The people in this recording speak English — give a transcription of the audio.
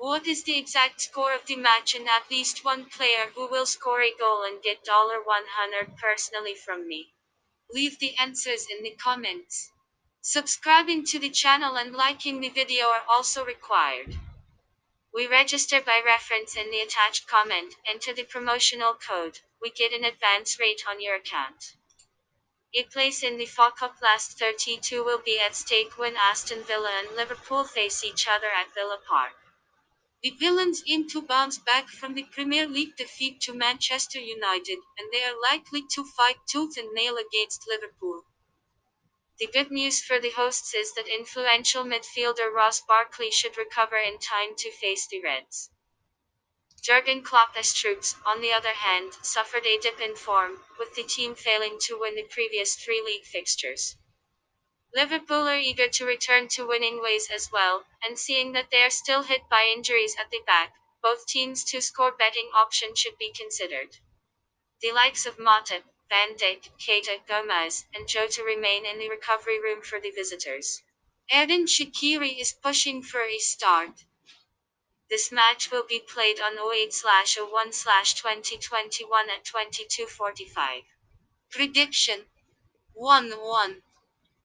What is the exact score of the match and at least one player who will score a goal and get $100 personally from me? Leave the answers in the comments. Subscribing to the channel and liking the video are also required. We register by reference in the attached comment, enter the promotional code, we get an advance rate on your account. A place in the FA Cup last 32 will be at stake when Aston Villa and Liverpool face each other at Villa Park. The Villains aim to bounce back from the Premier League defeat to Manchester United, and they are likely to fight tooth and nail against Liverpool. The good news for the hosts is that influential midfielder Ross Barkley should recover in time to face the Reds. Jurgen Klopp's troops, on the other hand, suffered a dip in form, with the team failing to win the previous three league fixtures. Liverpool are eager to return to winning ways as well, and seeing that they are still hit by injuries at the back, both teams' two-score betting option should be considered. The likes of Matip, Van Dijk, Keita, Gomez, and Jota remain in the recovery room for the visitors. Erdin Shaqiri is pushing for a start. This match will be played on 08/01/2021 at 22:45. Prediction: 1-1.